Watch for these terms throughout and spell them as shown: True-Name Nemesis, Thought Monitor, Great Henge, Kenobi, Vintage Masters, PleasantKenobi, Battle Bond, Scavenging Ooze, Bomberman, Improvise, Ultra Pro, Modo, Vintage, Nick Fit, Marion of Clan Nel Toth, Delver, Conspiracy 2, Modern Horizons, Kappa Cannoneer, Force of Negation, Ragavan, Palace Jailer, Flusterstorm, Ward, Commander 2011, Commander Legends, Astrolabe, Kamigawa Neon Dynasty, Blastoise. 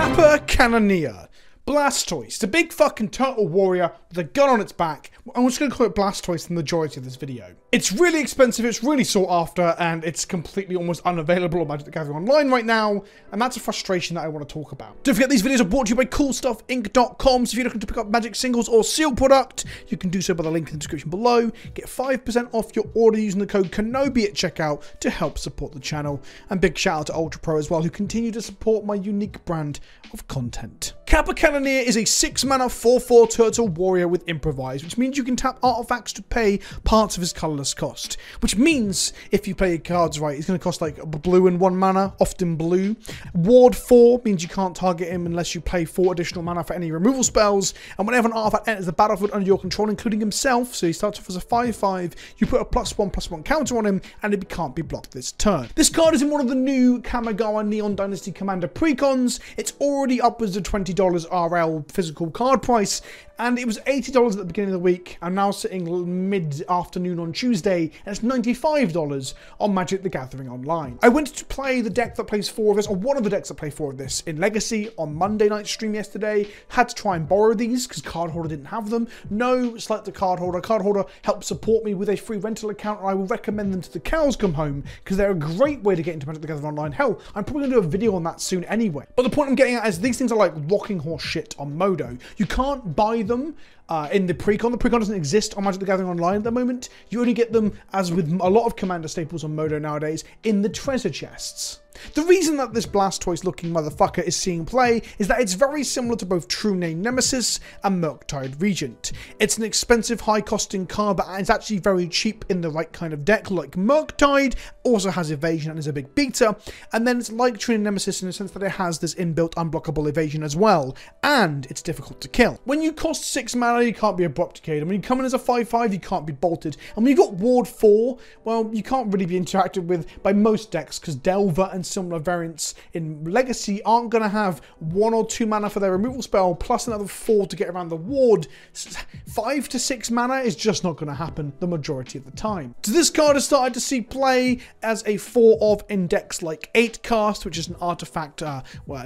Kappa Cannoneer. Blastoise, the big fucking turtle warrior with a gun on its back. I'm just going to call it Blastoise in the majority of this video. It's really expensive, it's really sought after, and it's completely almost unavailable on Magic the Gathering Online right now, and that's a frustration that I want to talk about. Don't forget, these videos are brought to you by CoolStuffInc.com, so if you're looking to pick up Magic singles or sealed product, you can do so by the link in the description below. Get 5% off your order using the code Kenobi at checkout to help support the channel. And big shout out to Ultra Pro as well, who continue to support my unique brand of content. Kappa Cannoneer is a 6-mana 4/4 turtle warrior with Improvise, which means you can tap artifacts to pay parts of his colourless cost. Which means, if you play your cards right, he's going to cost like blue and 1 mana, often blue. Ward 4 means you can't target him unless you play 4 additional mana for any removal spells. And whenever an artifact enters the battlefield under your control, including himself, so he starts off as a 5/5, you put a +1/+1 counter on him, and it can't be blocked this turn. This card is in one of the new Kamigawa Neon Dynasty Commander precons. It's already upwards of $20 RL physical card price, and it was $80 at the beginning of the week. I'm now sitting mid-afternoon on Tuesday, and it's $95 on Magic the Gathering Online. I went to play the deck that plays 4 of this, or one of the decks that play 4 of this, in Legacy on Monday night stream yesterday. Had to try and borrow these, because card holder didn't have them. No slight to card holder. Card holder helped support me with a free rental account, and I will recommend them to the cows come home, because they're a great way to get into Magic the Gathering Online. Hell, I'm probably going to do a video on that soon anyway. But the point I'm getting at is these things are like rocking horse shit on Modo. You can't buy them in the precon. The precon doesn't exist on Magic the Gathering Online at the moment. You only get them, as with a lot of Commander staples on Modo nowadays, in the treasure chests. The reason that this Blastoise looking motherfucker is seeing play is that it's very similar to both True-Name Nemesis and Murktide Regent. It's an expensive, high costing card, but it's actually very cheap in the right kind of deck, like Murktide, also has evasion and is a big beater, and then it's like True-Name Nemesis in the sense that it has this inbuilt unblockable evasion as well, and it's difficult to kill. When you cost 6 mana, you can't be abrupt decayed, and when you come in as a 5/5, you can't be bolted, and when you've got Ward 4, well, you can't really be interacted with by most decks, because Delver and similar variants in Legacy aren't going to have 1 or 2 mana for their removal spell, plus another 4 to get around the Ward. 5 to 6 mana is just not going to happen the majority of the time. So this card has started to see play as a 4-of in decks like 8 Cast, which is an artifact a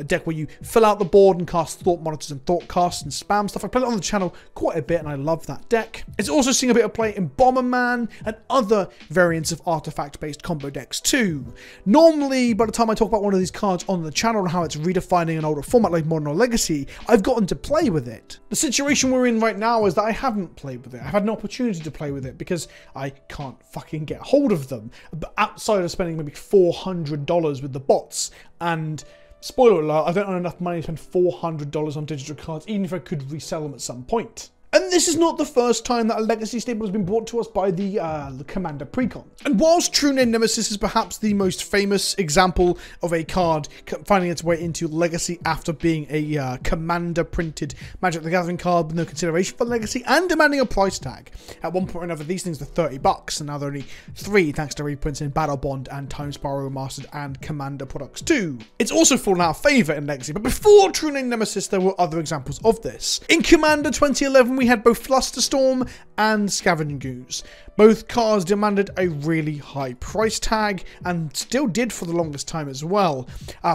deck where you fill out the board and cast Thought Monitors and Thought Casts and spam stuff. I play it on the channel quite a bit, and I love that deck. It's also seeing a bit of play in Bomberman and other variants of artifact-based combo decks too. Normally, by the time I talk about one of these cards on the channel and how it's redefining an older format like Modern or Legacy, I've gotten to play with it. The situation we're in right now is that I haven't played with it. I've had an opportunity to play with it because I can't fucking get hold of them, but outside of spending maybe $400 with the bots. And spoiler alert, I don't have enough money to spend $400 on digital cards, even if I could resell them at some point. And this is not the first time that a Legacy staple has been brought to us by the Commander precon. And whilst True-Name Nemesis is perhaps the most famous example of a card finding its way into Legacy after being a Commander-printed Magic the Gathering card with no consideration for Legacy and demanding a price tag. At one point or another, these things were $30, and now they're only $3 thanks to reprints in Battle Bond and Time Spiral Remastered and Commander products too. It's also fallen out of favour in Legacy, but before True-Name Nemesis, there were other examples of this. In Commander 2011, we had both Flusterstorm and Scavenging Ooze. Both cards demanded a really high price tag, and still did for the longest time as well.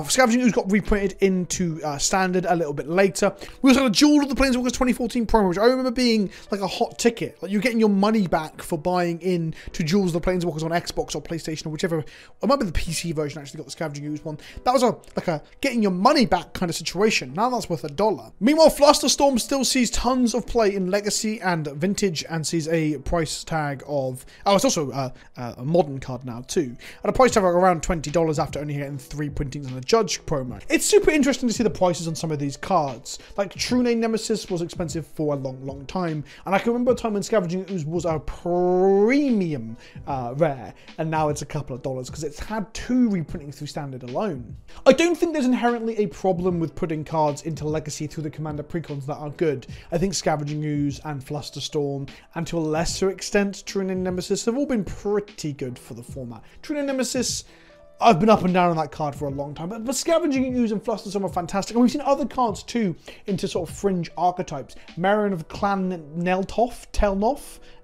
Scavenging Ooze got reprinted into Standard a little bit later. We also had a Jewel of the Planeswalkers 2014 promo, which I remember being like a hot ticket. Like, you're getting your money back for buying in to Jewels of the Planeswalkers on Xbox or PlayStation or whichever. I remember the PC version actually got the Scavenging Ooze one. That was like a getting your money back kind of situation. Now that's worth $1. Meanwhile, Flusterstorm still sees tons of play in Legacy and Vintage, and sees a price tag of, oh, it's also a modern card now too, at a price tag of around $20 after only getting 3 printings on the Judge promo. It's super interesting to see the prices on some of these cards. Like True-Name Nemesis was expensive for a long time, and I can remember a time when Scavenging Ooze was a premium rare, and now it's a couple of dollars because it's had 2 reprintings through Standard alone. I don't think there's inherently a problem with putting cards into Legacy through the Commander precons that are good. I think Scavenging Ooze and Flusterstorm, and to a lesser extent True-Name Nemesis, have all been pretty good for the format. True-Name Nemesis, I've been up and down on that card for a long time, but Scavenging Ooze and Flusterstorm are fantastic, and we've seen other cards too into sort of fringe archetypes. Marion of Clan Nel Toth,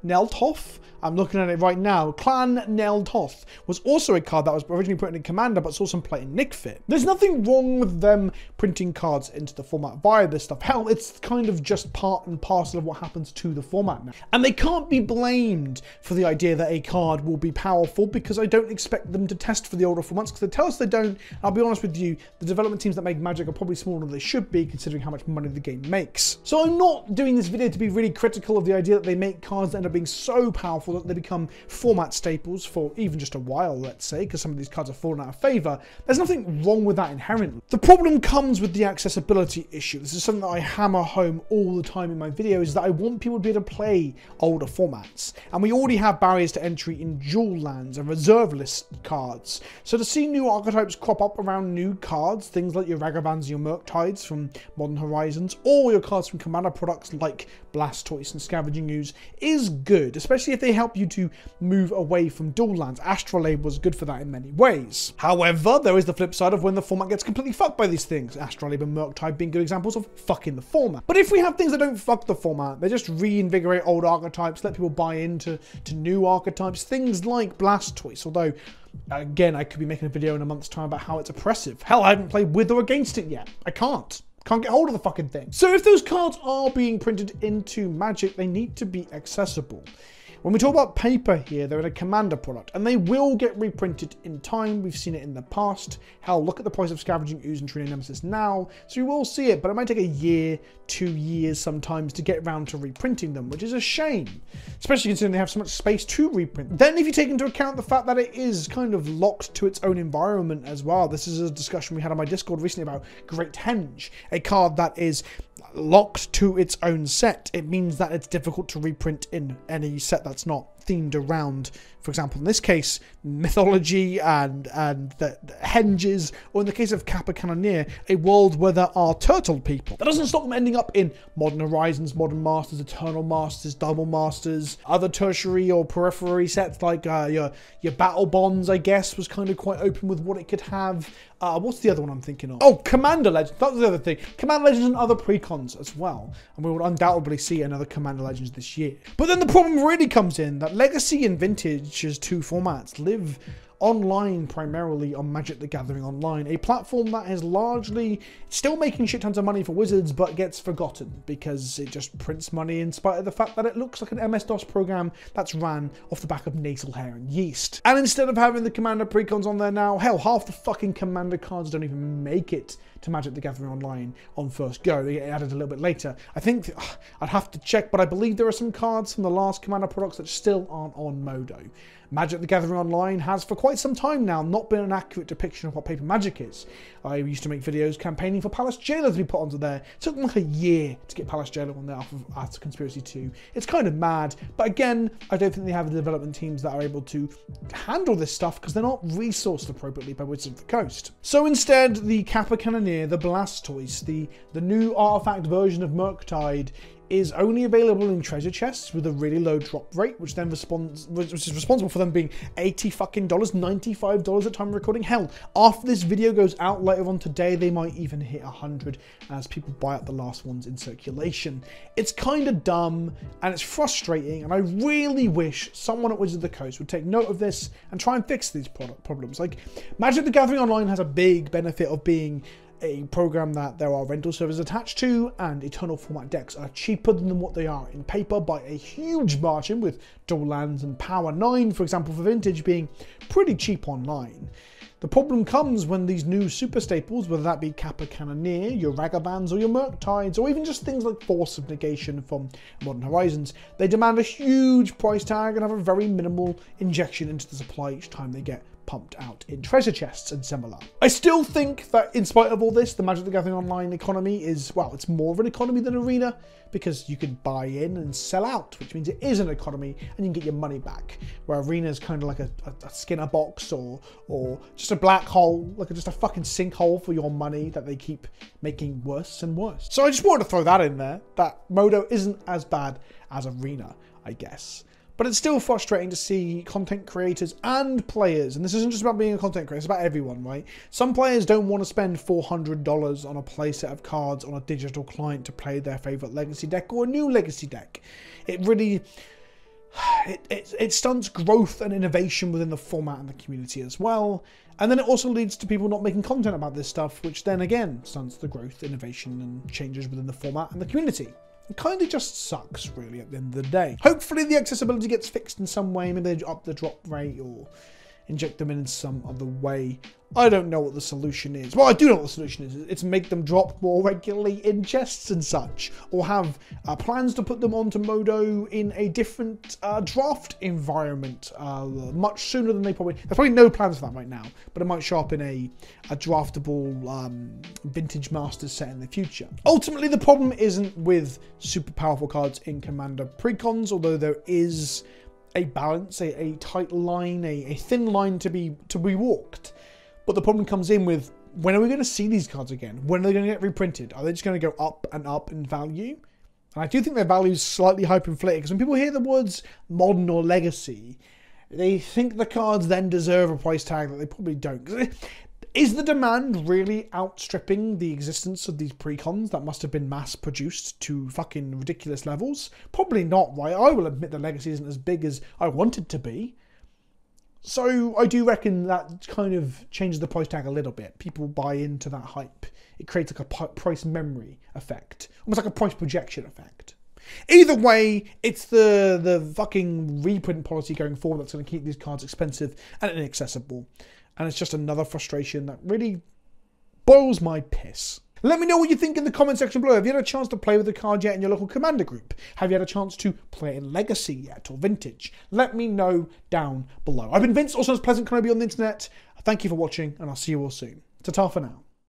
Nel Toth. I'm looking at it right now. Clan Nel Toth was also a card that was originally printed in Commander, but saw some play in Nick Fit. There's nothing wrong with them printing cards into the format via this stuff. Hell, it's kind of just part and parcel of what happens to the format now. And they can't be blamed for the idea that a card will be powerful, because I don't expect them to test for the older formats, because they tell us they don't. I'll be honest with you, the development teams that make Magic are probably smaller than they should be, considering how much money the game makes. So I'm not doing this video to be really critical of the idea that they make cards that end up being so powerful that they become format staples for even just a while, let's say, because some of these cards have fallen out of favour. There's nothing wrong with that inherently. The problem comes with the accessibility issue. This is something that I hammer home all the time in my videos, is that I want people to be able to play older formats. And we already have barriers to entry in dual lands and reserve list cards. So to see new archetypes crop up around new cards, things like your Ragavans, your Murktides from Modern Horizons, or your cards from Commander products like Blastoise and Scavenging Ooze, is good, especially if they help you to move away from dual lands. Astrolabe was good for that in many ways. However, there is the flip side of when the format gets completely fucked by these things, Astrolabe and Murktide being good examples of fucking the format. But if we have things that don't fuck the format, they just reinvigorate old archetypes, let people buy into new archetypes, things like Blastoise, although again, I could be making a video in a month's time about how it's oppressive. Hell, I haven't played with or against it yet. I can't. Can't get hold of the fucking thing. So if those cards are being printed into Magic, they need to be accessible. When we talk about paper here, they're in a Commander product, and they will get reprinted in time. We've seen it in the past. Hell, look at the price of Scavenging Ooze and True-Name Nemesis now. So you will see it, but it might take a year, 2 years sometimes to get around to reprinting them, which is a shame, especially considering they have so much space to reprint. Then if you take into account the fact that it is kind of locked to its own environment as well. This is a discussion we had on my Discord recently about Great Henge, a card that is locked to its own set. It means that it's difficult to reprint in any set that's not themed around, for example, in this case, mythology and the henges, or in the case of Kappa Cannoneer, a world where there are turtle people. That doesn't stop them ending up in Modern Horizons, Modern Masters, Eternal Masters, Double Masters, other tertiary or periphery sets like your Battle Bonds, I guess, was kind of quite open with what it could have. What's the other one I'm thinking of? Oh, Commander Legends. That was the other thing. Commander Legends and other precons as well. And we will undoubtedly see another Commander Legends this year. But then the problem really comes in that Legacy and Vintage, as two formats, live online primarily on Magic the Gathering Online, a platform that is largely still making shit tons of money for Wizards, but gets forgotten because it just prints money in spite of the fact that it looks like an MS-DOS program that's ran off the back of nasal hair and yeast. And instead of having the Commander precons on there now, hell, half the fucking Commander cards don't even make it to Magic the Gathering Online on first go. They get added a little bit later. I think, I'd have to check, but I believe there are some cards from the last Commander products that still aren't on Modo. Magic the Gathering Online has for quite some time now not been an accurate depiction of what paper Magic is. I used to make videos campaigning for Palace Jailer to be put onto there. It took them like a year to get Palace Jailer on there after Conspiracy 2. It's kind of mad, but again, I don't think they have the development teams that are able to handle this stuff because they're not resourced appropriately by Wizards of the Coast. So instead, the Kappa Cannoneer, the Blastoise, the new artifact version of Murktide, is only available in treasure chests with a really low drop rate, which then which is responsible for them being $80 fucking, $95 at time of recording. Hell, after this video goes out later on today, they might even hit 100 as people buy up the last ones in circulation. It's kind of dumb and it's frustrating, and I really wish someone at Wizards of the Coast would take note of this and try and fix these product problems. Like, Magic the Gathering Online has a big benefit of being a program that there are rental servers attached to, and eternal format decks are cheaper than what they are in paper by a huge margin, with dual lands and Power 9, for example, for Vintage being pretty cheap online. The problem comes when these new super staples, whether that be Kappa Cannoneer, your Ragavans or your Murktides, or even just things like Force of Negation from Modern Horizons, they demand a huge price tag and have a very minimal injection into the supply each time they get pumped out in treasure chests and similar. I still think that in spite of all this, the Magic the Gathering Online economy is, well, it's more of an economy than Arena, because you can buy in and sell out, which means it is an economy and you can get your money back. Where Arena is kind of like a Skinner box or just a black hole, like just a fucking sinkhole for your money that they keep making worse and worse. So I just wanted to throw that in there, that Modo isn't as bad as Arena, I guess. But it's still frustrating to see content creators and players, and this isn't just about being a content creator, it's about everyone, right? Some players don't want to spend $400 on a playset of cards on a digital client to play their favourite Legacy deck or a new Legacy deck. It really... It stunts growth and innovation within the format and the community as well. And then it also leads to people not making content about this stuff, which then again stunts the growth, innovation, and changes within the format and the community. It kind of just sucks, really, at the end of the day. Hopefully the accessibility gets fixed in some way. Maybe they up the drop rate or inject them in some other way. I don't know what the solution is. Well, I do know what the solution is. It's make them drop more regularly in chests and such, or have plans to put them onto Modo in a different draft environment much sooner than they probably... There's probably no plans for that right now, but it might show up in a draftable Vintage Masters set in the future. Ultimately, the problem isn't with super powerful cards in Commander Precons, although there is... a balance, a tight line, a thin line to be walked. But the problem comes in with, when are we going to see these cards again? When are they going to get reprinted? Are they just going to go up and up in value? And I do think their value is slightly hyperinflated, because when people hear the words modern or legacy, they think the cards then deserve a price tag that they probably don't. Is the demand really outstripping the existence of these precons that must have been mass-produced to fucking ridiculous levels? Probably not, right? I will admit the legacy isn't as big as I want it to be. So I do reckon that kind of changes the price tag a little bit. People buy into that hype. It creates like a price memory effect. Almost like a price projection effect. Either way, it's the fucking reprint policy going forward that's going to keep these cards expensive and inaccessible. And it's just another frustration that really boils my piss. Let me know what you think in the comment section below. Have you had a chance to play with the card yet in your local Commander group? Have you had a chance to play in Legacy yet or Vintage? Let me know down below. I've been Vince, also known as Pleasant Kenobi on the internet. Thank you for watching, and I'll see you all soon. Ta-ta for now.